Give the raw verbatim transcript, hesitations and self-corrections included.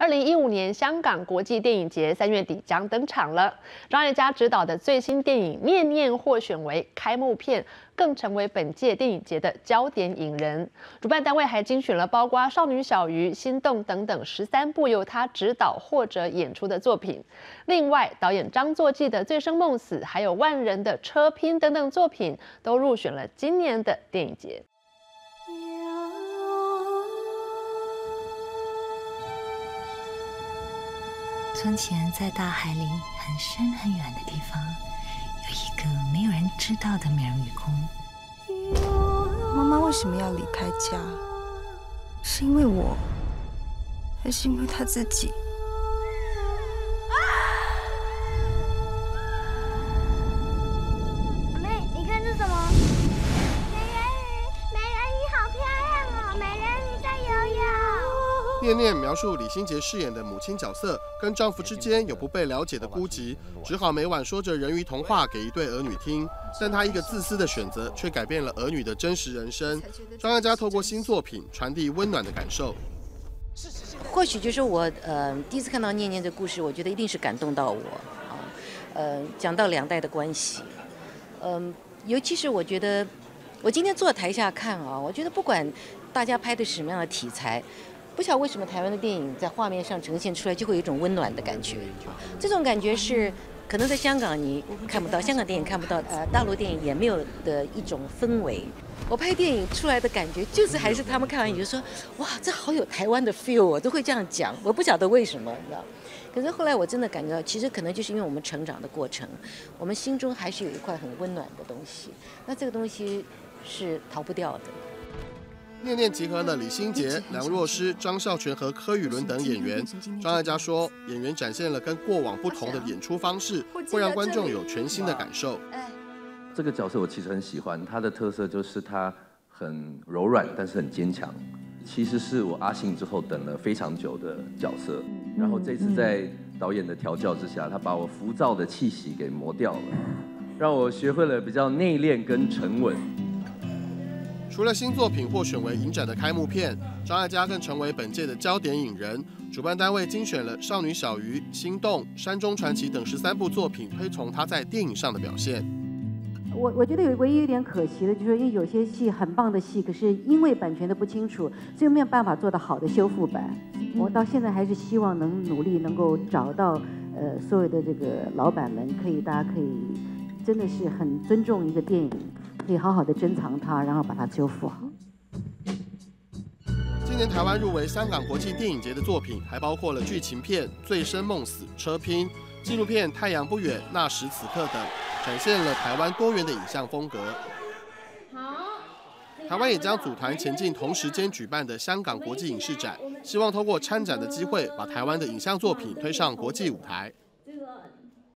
二零一五年香港国际电影节三月底将登场了。张艾嘉执导的最新电影《念念》获选为开幕片，更成为本届电影节的焦点影人。主办单位还精选了包括《少女小鱼》《心动》等等十三部由他执导或者演出的作品。另外，导演张作骥的《醉生梦死》还有万人的《车拼》等等作品都入选了今年的电影节。 从前，在大海里很深很远的地方，有一个没有人知道的美人鱼宫。妈妈为什么要离开家？是因为我，还是因为她自己？啊、妹，你看这什么？美人鱼，美人鱼好漂亮哦！美人鱼在游泳。念念描述李心洁饰演的母亲角色。 跟丈夫之间有不被了解的孤寂，只好每晚说着人鱼童话给一对儿女听。但她一个自私的选择，却改变了儿女的真实人生。张艾嘉透过新作品传递温暖的感受。或许就是我呃第一次看到念念的故事，我觉得一定是感动到我啊。呃，讲到两代的关系，嗯、呃，尤其是我觉得，我今天坐台下看啊，我觉得不管大家拍的是什么样的题材。 不晓得为什么台湾的电影在画面上呈现出来，就会有一种温暖的感觉。这种感觉是可能在香港你看不到，香港电影看不到，呃，大陆电影也没有的一种氛围。我拍电影出来的感觉，就是还是他们看完也就说，哇，这好有台湾的 feel， 我都会这样讲。我不晓得为什么，你知道？可是后来我真的感觉到，其实可能就是因为我们成长的过程，我们心中还是有一块很温暖的东西。那这个东西是逃不掉的。 念念集合了李心洁、梁若诗、张孝全和柯宇伦等演员。张艾嘉说，演员展现了跟过往不同的演出方式，会让观众有全新的感受。这个角色我其实很喜欢，他的特色就是他很柔软，但是很坚强。其实是我阿信之后等了非常久的角色，然后这次在导演的调教之下，他把我浮躁的气息给磨掉了，让我学会了比较内敛跟沉稳。 除了新作品获选为影展的开幕片，张艾嘉更成为本届的焦点影人。主办单位精选了《少女小鱼》《心动》《山中传奇》等十三部作品，推崇她在电影上的表现。我我觉得有唯一有点可惜的就是，因为有些戏很棒的戏，可是因为版权的不清楚，所以没有办法做到好的修复版。我到现在还是希望能努力能够找到呃所有的这个老板们，可以大家可以真的是很尊重一个电影。 可以好好的珍藏它，然后把它修复好。今年台湾入围香港国际电影节的作品，还包括了剧情片《醉生梦死》《车拼》、纪录片《太阳不远那时此刻》等，展现了台湾多元的影像风格。台湾也将组团前进同时间举办的香港国际影视展，希望通过参展的机会，把台湾的影像作品推上国际舞台。